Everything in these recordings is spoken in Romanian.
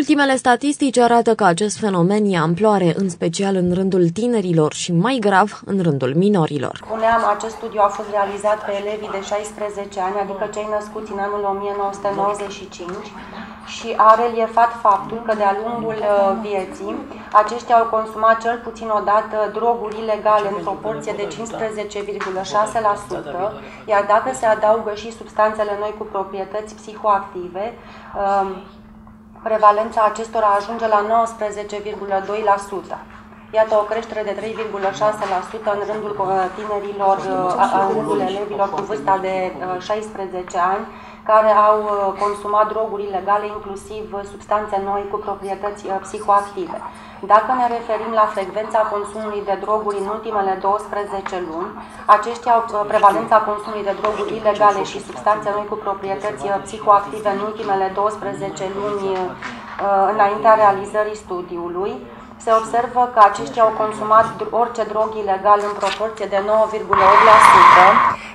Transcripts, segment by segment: Ultimele statistici arată că acest fenomen ia amploare, în special în rândul tinerilor și, mai grav, în rândul minorilor. Spuneam, acest studiu a fost realizat pe elevii de 16 ani, adică cei născuți în anul 1995, și a reliefat faptul că de-a lungul vieții aceștia au consumat cel puțin o dată droguri ilegale în proporție de 15,6%, iar dacă se adaugă și substanțele noi cu proprietăți psihoactive, prevalența acestora ajunge la 19,2%. Iată o creștere de 3,6% în rândul tinerilor, în rândul elevilor cu vârsta de 16 ani, care au consumat droguri ilegale, inclusiv substanțe noi cu proprietăți psihoactive. Dacă ne referim la frecvența consumului de droguri în ultimele 12 luni, aceștia au prevalența consumului de droguri ilegale și substanțe noi cu proprietăți psihoactive în ultimele 12 luni înaintea realizării studiului. Se observă că aceștia au consumat orice drog ilegal în proporție de 9,8%,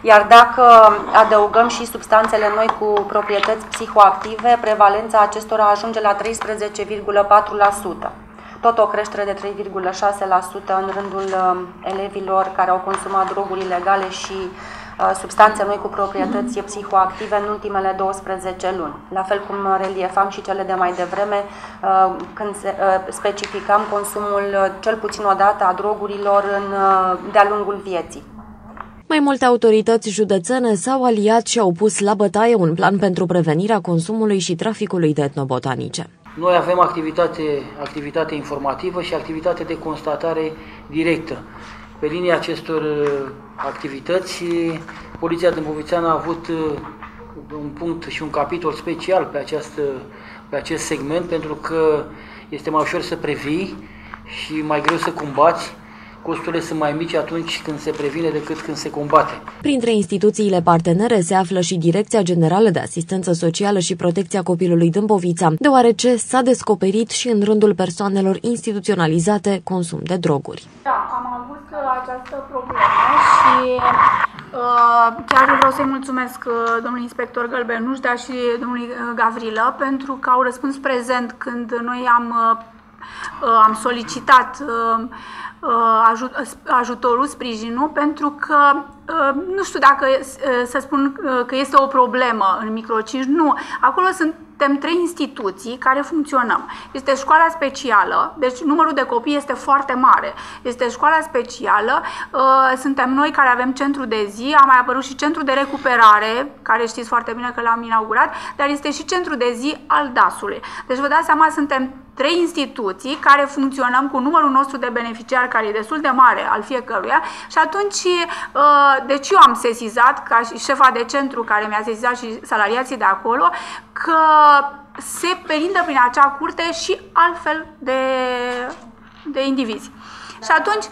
iar dacă adăugăm și substanțele noi cu proprietăți psihoactive, prevalența acestora ajunge la 13,4%. Tot o creștere de 3,6% în rândul elevilor care au consumat droguri ilegale și substanțe noi cu proprietăți psihoactive în ultimele 12 luni. La fel cum reliefam și cele de mai devreme, când specificam consumul cel puțin o dată a drogurilor de-a lungul vieții. Mai multe autorități județene s-au aliat și au pus la bătaie un plan pentru prevenirea consumului și traficului de etnobotanice. Noi avem activitate informativă și activitate de constatare directă. Pe linia acestor activități, Poliția Dâmbovițeană a avut un punct și un capitol special pe acest segment, pentru că este mai ușor să previi și mai greu să combați. Costurile sunt mai mici atunci când se previne decât când se combate. Printre instituțiile partenere se află și Direcția Generală de Asistență Socială și Protecția Copilului Dâmbovița, deoarece s-a descoperit și în rândul persoanelor instituționalizate consum de droguri. Da, am avut această problemă și chiar vreau să-i mulțumesc domnului inspector Gălbenuș, dar și domnului Gavrilă, pentru că au răspuns prezent când noi am solicitat ajutorul, sprijinul, pentru că nu știu dacă să spun că este o problemă în microcinci, nu. Acolo suntem trei instituții care funcționăm. Este școala specială, deci numărul de copii este foarte mare. Este școala specială, suntem noi care avem centru de zi, a mai apărut și centru de recuperare, care știți foarte bine că l-am inaugurat, dar este și centru de zi al DAS-ului. Deci vă dați seama, suntem trei instituții care funcționăm cu numărul nostru de beneficiari, care e destul de mare al fiecăruia, și atunci deci eu am sesizat, ca și șefa de centru care mi-a sesizat și salariații de acolo, că se perindă prin acea curte și altfel de indivizi. Și atunci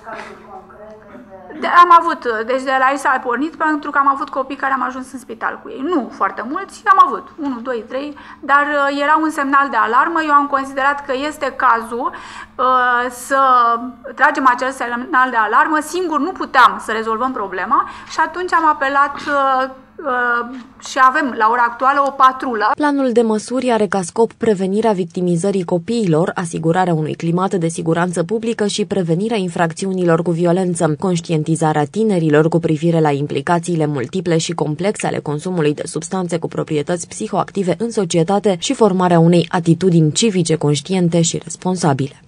am avut, deci de la ei s-a pornit, pentru că am avut copii care am ajuns în spital cu ei. Nu foarte mulți, am avut 1, 2, 3, dar era un semnal de alarmă. Eu am considerat că este cazul să tragem acel semnal de alarmă. Singur nu puteam să rezolvăm problema și atunci am apelat și avem la ora actuală o patrulă. Planul de măsuri are ca scop prevenirea victimizării copiilor, asigurarea unui climat de siguranță publică și prevenirea infracțiunilor cu violență, conștientizarea tinerilor cu privire la implicațiile multiple și complexe ale consumului de substanțe cu proprietăți psihoactive în societate și formarea unei atitudini civice conștiente și responsabile.